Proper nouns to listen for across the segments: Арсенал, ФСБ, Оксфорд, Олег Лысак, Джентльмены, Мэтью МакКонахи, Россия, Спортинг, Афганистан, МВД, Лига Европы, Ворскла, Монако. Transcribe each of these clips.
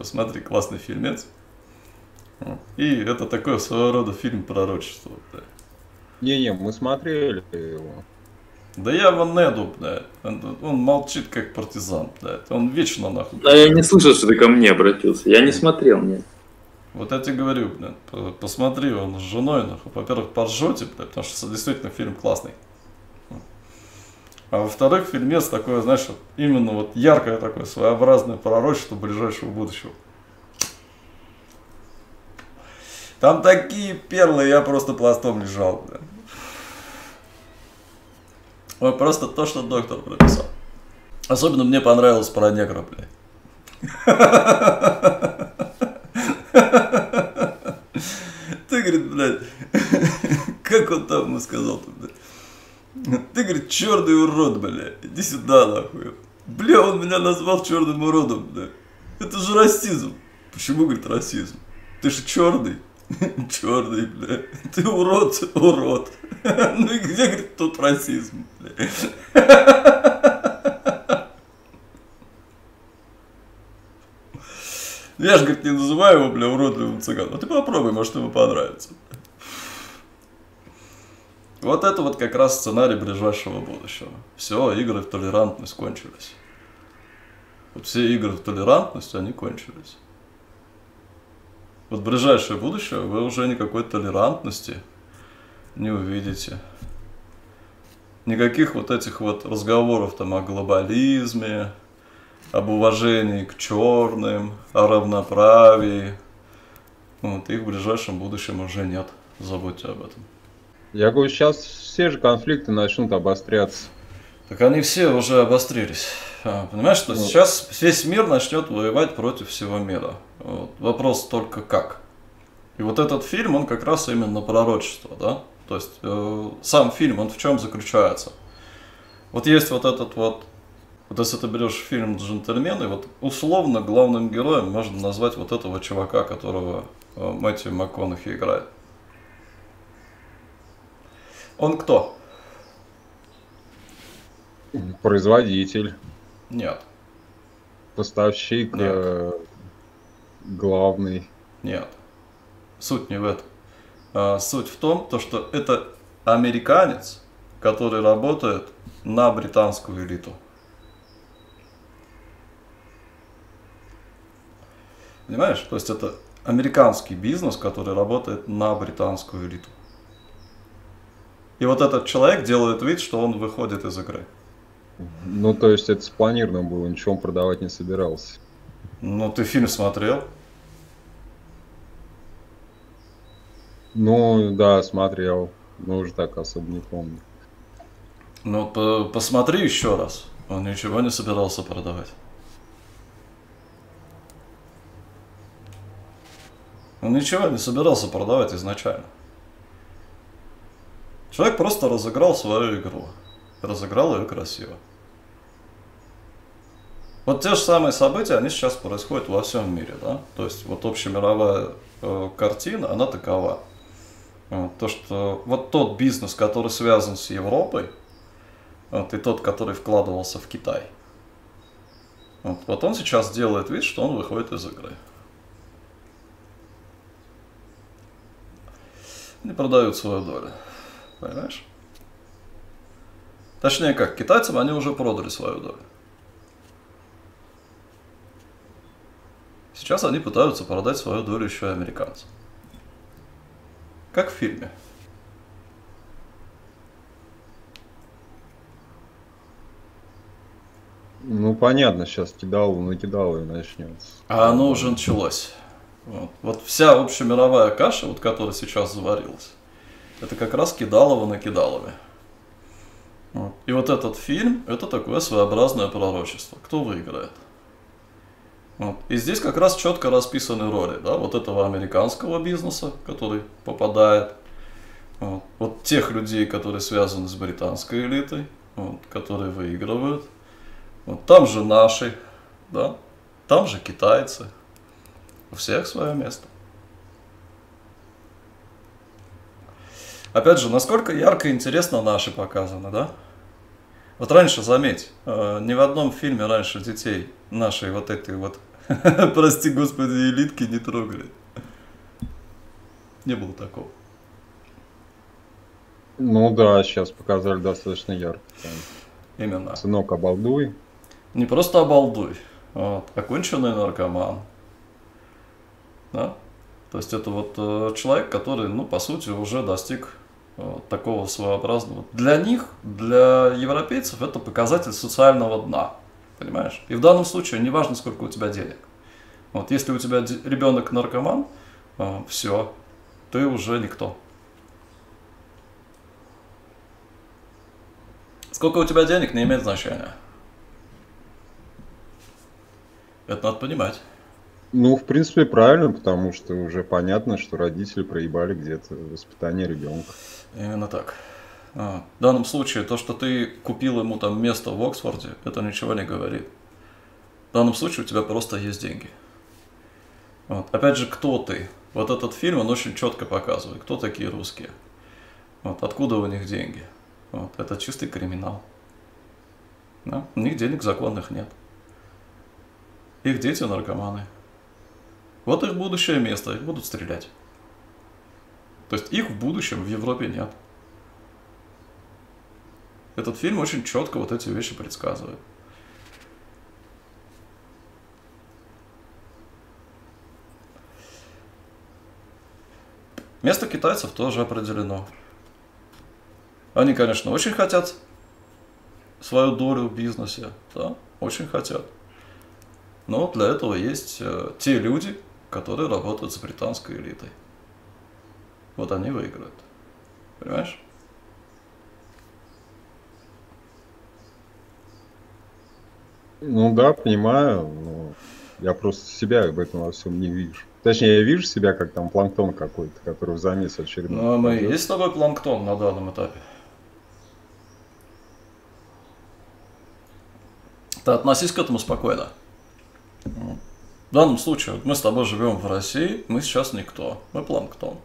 посмотри, классный фильмец. И это такой своего рода фильм пророчества. Не-не, мы смотрели его. Да я вон Неду, блядь. Он молчит как партизан, блядь. Он вечно нахуй. Да я не слышал, что ты ко мне обратился. Я не смотрел, нет. Вот я тебе говорю, блядь. Посмотри, он с женой, нахуй. Во-первых, поржете, блядь, потому что действительно фильм классный. А во-вторых, фильмец такое, знаешь, именно вот яркое такое, своеобразное пророчество ближайшего будущего. Там такие перлы, я просто пластом лежал, блядь. Ой, просто то, что доктор прописал. Особенно мне понравилось про негра, блядь. Ты, говорит, блядь, как он там сказал-то, блядь? Ты, говорит, черный урод, блядь, иди сюда, нахуй. Бля, он меня назвал черным уродом, блядь. Это же расизм. Почему, говорит, расизм? Ты же черный. Черный, бля, ты урод, урод. Ну и где, говорит, тут расизм, бля? Я же, говорит, не называю его, бля, уродливым цыганом. А ты попробуй, может, ему понравится. Вот это вот как раз сценарий ближайшего будущего. Все, игры в толерантность кончились. Вот все игры в толерантность, они кончились. Вот ближайшее будущее вы уже никакой толерантности не увидите. Никаких вот этих вот разговоров там о глобализме, об уважении к черным, о равноправии. Вот их в ближайшем будущем уже нет. Забудьте об этом. Я говорю, сейчас все же конфликты начнут обостряться. Так они все уже обострились. Понимаешь, что вот сейчас весь мир начнет воевать против всего мира. Вот. Вопрос только как. И вот этот фильм, он как раз именно пророчество, да? То есть сам фильм, он в чем заключается? Вот есть вот этот вот, если ты берешь фильм «Джентльмены», вот условно главным героем можно назвать вот этого чувака, которого Мэтью МакКонахи играет. Он кто? Производитель. Нет. Поставщик. Нет. Главный. Нет. Суть не в этом. Суть в том, то, что это американец, который работает на британскую элиту. Понимаешь? То есть это американский бизнес, который работает на британскую элиту. И вот этот человек делает вид, что он выходит из игры. Ну, то есть это спланировано было, ничего он продавать не собирался. Ну, ты фильм смотрел? Ну, да, смотрел, но уже так особо не помню. Ну, посмотри еще раз. Он ничего не собирался продавать. Он ничего не собирался продавать изначально. Человек просто разыграл свою игру. Разыграл ее красиво. Вот те же самые события, они сейчас происходят во всем мире, да? То есть вот общемировая картина, она такова. То, что вот тот бизнес, который связан с Европой, вот, и тот, который вкладывался в Китай, вот он сейчас делает вид, что он выходит из игры. Они продают свою долю, понимаешь? Точнее как, китайцам они уже продали свою долю. Сейчас они пытаются продать свою долю еще и американцам. Как в фильме. Ну понятно, сейчас кидалово, накидалово и начнется. А оно уже началось. Вот, вот вся общемировая каша, вот, которая сейчас заварилась, это как раз кидалово на кидалове. Вот. И вот этот фильм, это такое своеобразное пророчество. Кто выиграет? Вот. И здесь как раз четко расписаны роли, да, вот этого американского бизнеса, который попадает, вот тех людей, которые связаны с британской элитой, вот, которые выигрывают. Вот. Там же наши, да, там же китайцы. У всех свое место. Опять же, насколько ярко и интересно наши показаны, да? Вот раньше, заметь, ни в одном фильме раньше детей нашей вот этой вот Прости, господи, элитки не трогали. Не было такого. Ну да, сейчас показали достаточно ярко. Именно. Сынок, обалдуй. Не просто обалдуй, а оконченный наркоман. Да? То есть это вот человек, который, ну, по сути, уже достиг такого своеобразного. Для них, для европейцев, это показатель социального дна. Понимаешь? И в данном случае не важно, сколько у тебя денег. Вот если у тебя ребенок наркоман, все, ты уже никто. Сколько у тебя денег не имеет значения. Это надо понимать. Ну, в принципе, правильно, потому что уже понятно, что родители проебали где-то воспитание ребенка. Именно так. В данном случае то, что ты купил ему там место в Оксфорде, это ничего не говорит. В данном случае у тебя просто есть деньги. Вот. Опять же, кто ты? Вот этот фильм, он очень четко показывает, кто такие русские. Вот. Откуда у них деньги? Вот. Это чистый криминал. Да? У них денег законных нет. Их дети наркоманы. Вот их будущее место, их будут стрелять. То есть их в будущем в Европе нет. Этот фильм очень четко вот эти вещи предсказывает. Место китайцев тоже определено. Они, конечно, очень хотят свою долю в бизнесе, да, очень хотят. Но для этого есть те люди, которые работают с британской элитой. Вот они выиграют. Понимаешь? Ну да, понимаю, но я просто себя об этом во всем не вижу. Точнее, я вижу себя как там планктон какой-то, который в замес очередной. Ну, а мы есть с тобой планктон на данном этапе? Ты относись к этому спокойно. В данном случае, мы с тобой живем в России, мы сейчас никто, мы планктон.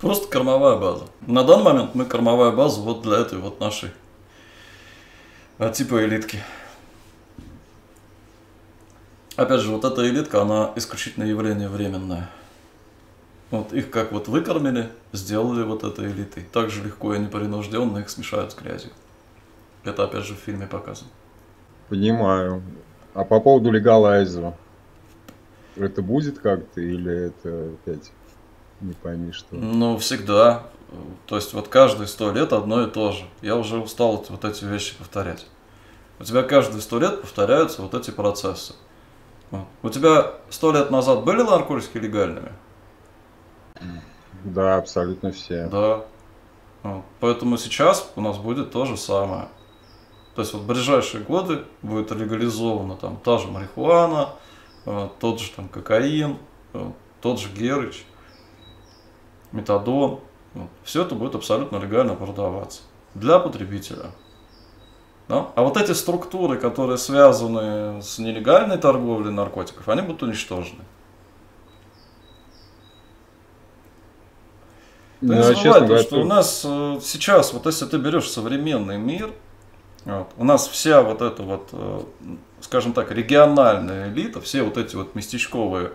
Просто кормовая база. На данный момент мы кормовая база вот для этой вот нашей типа элитки. Опять же, вот эта элитка, она исключительно явление временное. Вот их как вот выкормили, сделали вот этой элитой. Так же легко и непринужденно их смешают с грязью. Это опять же в фильме показано. Понимаю. А по поводу легалайза, это будет как-то или это опять не пойми что? Ну, всегда. То есть вот каждые 100 лет одно и то же. Я уже устал вот эти вещи повторять. У тебя каждые 100 лет повторяются вот эти процессы. У тебя 100 лет назад были наркотики легальными? Да, абсолютно все. Да. Поэтому сейчас у нас будет то же самое. То есть вот в ближайшие годы будет легализована там та же марихуана, тот же там кокаин, тот же герыч, метадон. Все это будет абсолютно легально продаваться для потребителя. Да? А вот эти структуры, которые связаны с нелегальной торговлей наркотиков, они будут уничтожены. Да, не забывай, то, что у нас сейчас, вот если ты берешь современный мир, вот, у нас вся вот эта вот, скажем так, региональная элита, все вот эти вот местечковые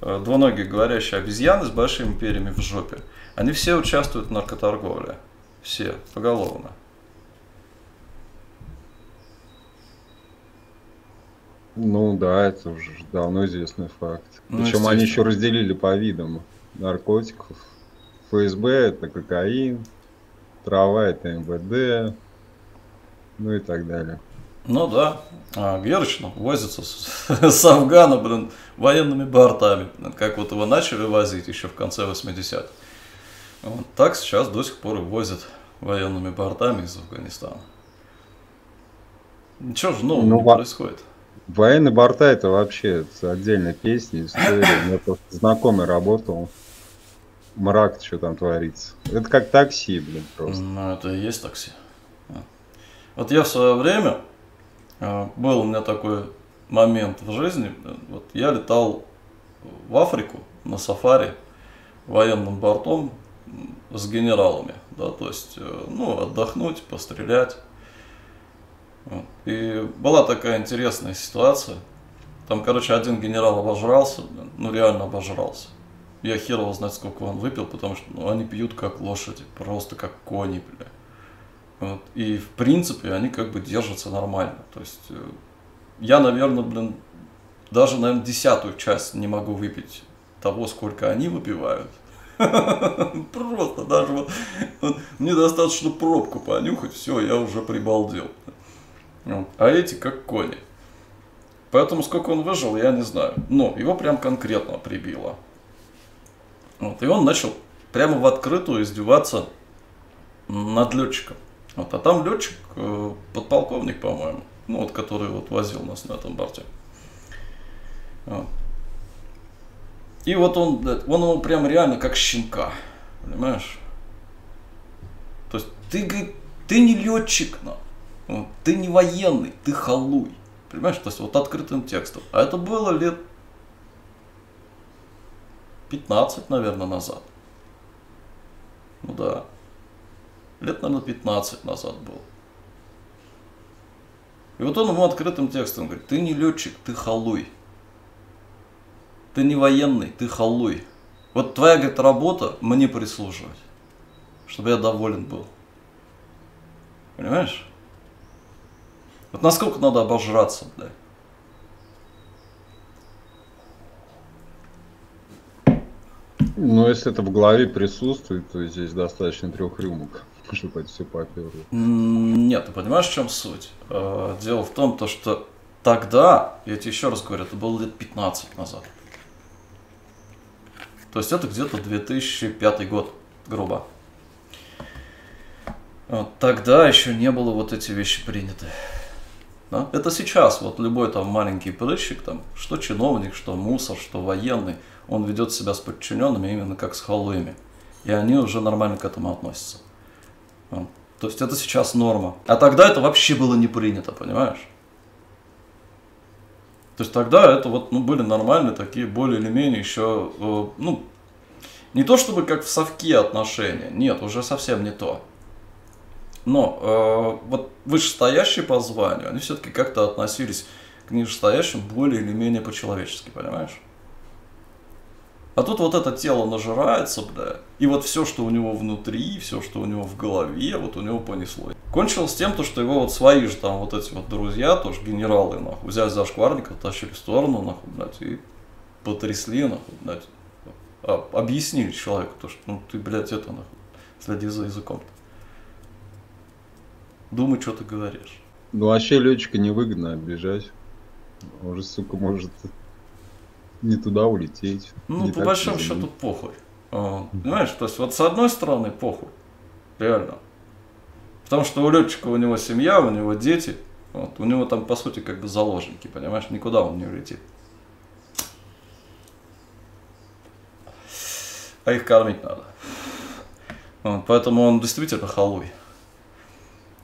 двуногие говорящие обезьяны с большими перьями в жопе, они все участвуют в наркоторговле. Все, поголовно. Ну да, это уже давно известный факт. Ну, причем они еще разделили по видам наркотиков. ФСБ это кокаин, трава это МВД, ну и так далее. Ну да, Герыч возится с Афгана, блин, военными бортами, как вот его начали возить еще в конце 80-х. Вот так сейчас до сих пор и возят военными бортами из Афганистана. Ничего же нового не происходит. Военные борта это вообще это отдельная песня, история. У меня просто знакомый работал. Мрак, что там творится. Это как такси, блин, просто. Ну, это и есть такси. Вот я в свое время, был у меня такой момент в жизни, вот я летал в Африку на сафари военным бортом с генералами, да, то есть, ну, отдохнуть, пострелять. И была такая интересная ситуация. Там, короче, один генерал обожрался, ну реально обожрался. Я хер его знает, сколько он выпил, потому что ну, они пьют как лошади, просто как кони, бля. Вот. И в принципе они как бы держатся нормально. То есть я, наверное, блин, даже, наверное, 10-ую часть не могу выпить того, сколько они выпивают. Просто даже вот мне достаточно пробку понюхать, все, я уже прибалдел. А эти как кони. Поэтому сколько он выжил, я не знаю. Но его прям конкретно прибило. Вот. И он начал прямо в открытую издеваться над летчиком. Вот. А там летчик, подполковник, по-моему, ну вот, который вот возил нас на этом борте. Вот. И вот он его прям реально как щенка, понимаешь? То есть ты, говорит, ты не летчик, ну, ты не военный, ты халуй, понимаешь? То есть вот открытым текстом. А это было лет 15, наверное, назад. Ну да, лет, наверное, 15 назад было. И вот он ему открытым текстом говорит: ты не летчик, ты халуй. Ты не военный, ты халуй. Вот твоя, говорит, работа мне прислуживать, чтобы я доволен был. Понимаешь? Вот насколько надо обожраться, бля. Ну, если это в голове присутствует, то здесь достаточно 3 рюмок, чтобы это все поперло. Нет, ты понимаешь, в чем суть? Дело в том, что тогда, я тебе еще раз говорю, это было лет 15 назад. То есть это где-то 2005 год, грубо. Вот, тогда еще не было вот эти вещи приняты. Да? Это сейчас вот любой там маленький прыщик, там, что чиновник, что мусор, что военный, он ведет себя с подчиненными именно как с халуями. И они уже нормально к этому относятся. Вот. То есть это сейчас норма. А тогда это вообще было не принято, понимаешь? То есть тогда это вот, ну, были нормальные такие, более или менее еще, ну, не то чтобы как в совке отношения, нет, уже совсем не то. Но вот вышестоящие по званию, они все-таки как-то относились к нижестоящим более или менее по-человечески, понимаешь? А тут вот это тело нажирается, бля, и вот все, что у него внутри, все, что у него в голове, вот у него понесло. Кончилось тем, что его вот свои же там вот эти вот друзья, тоже генералы, нахуй, взяли за шкварника, тащили в сторону, нахуй, блядь, и потрясли, нахуй, блядь. Объяснили человеку, то, что, ну, ты, блядь, это, нахуй, следи за языком-то. Думай, что ты говоришь. Ну, вообще летчика невыгодно обижать. Он же, сука, может не туда улететь. Ну, по большому счету, похуй. Понимаешь, то есть вот с одной стороны похуй, реально. Потому что у летчика, у него семья, у него дети, вот, у него там по сути как бы заложники, понимаешь, никуда он не улетит. А их кормить надо. Вот, поэтому он действительно халуй.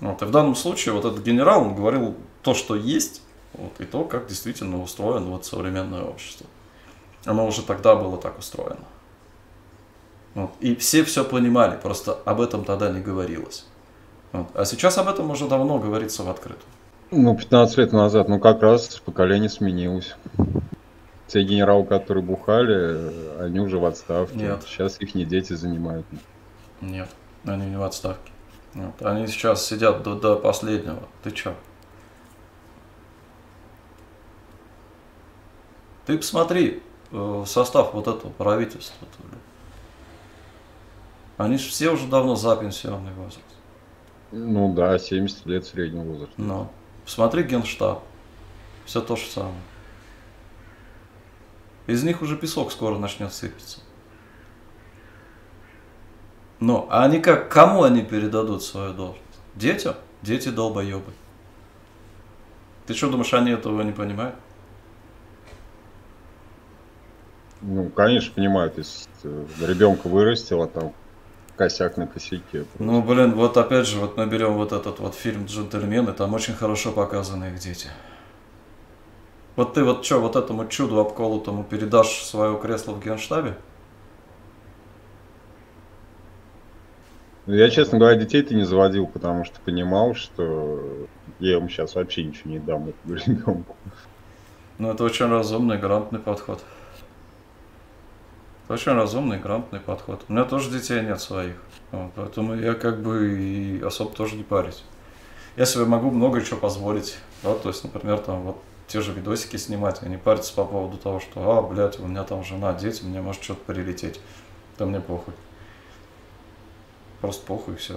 Вот, и в данном случае вот этот генерал, он говорил то, что есть, вот, и то, как действительно устроено вот современное общество. Оно уже тогда было так устроено. Вот, и все понимали, просто об этом тогда не говорилось. Вот. А сейчас об этом уже давно говорится в открытую. Ну, 15 лет назад, ну как раз поколение сменилось. Те генералы, которые бухали, они уже в отставке. Нет. Сейчас их не дети занимают. Нет, они не в отставке. Нет. Они сейчас сидят до последнего. Ты чё? Ты посмотри состав вот этого правительства. Они же все уже давно за пенсионный возраст. Ну да, 70 лет среднего возраста. Ну, посмотри Генштаб. Все то же самое. Из них уже песок скоро начнет сыпаться. Ну, а они как, кому они передадут свою должность? Детям? Дети долбоебы. Ты что думаешь, они этого не понимают? Ну, конечно, понимают. Если ребенка вырастила, там косяк на косяке. Ну, блин, вот опять же, вот мы берем вот этот вот фильм «Джентльмены», там очень хорошо показаны их дети. Вот ты вот что, вот этому чуду обколотому передашь свое кресло в Генштабе? Я, честно говоря, детей-то не заводил, потому что понимал, что я им сейчас вообще ничего не дам этому ребенку. Ну, это очень разумный, грамотный подход. У меня тоже детей нет своих, вот, поэтому я как бы и особо тоже не парюсь. Я себе могу много чего позволить, да, то есть, например, там вот те же видосики снимать, а не париться по поводу того, что, а, блядь, у меня там жена, дети, мне может что-то прилететь, да мне похуй. Просто похуй, и все.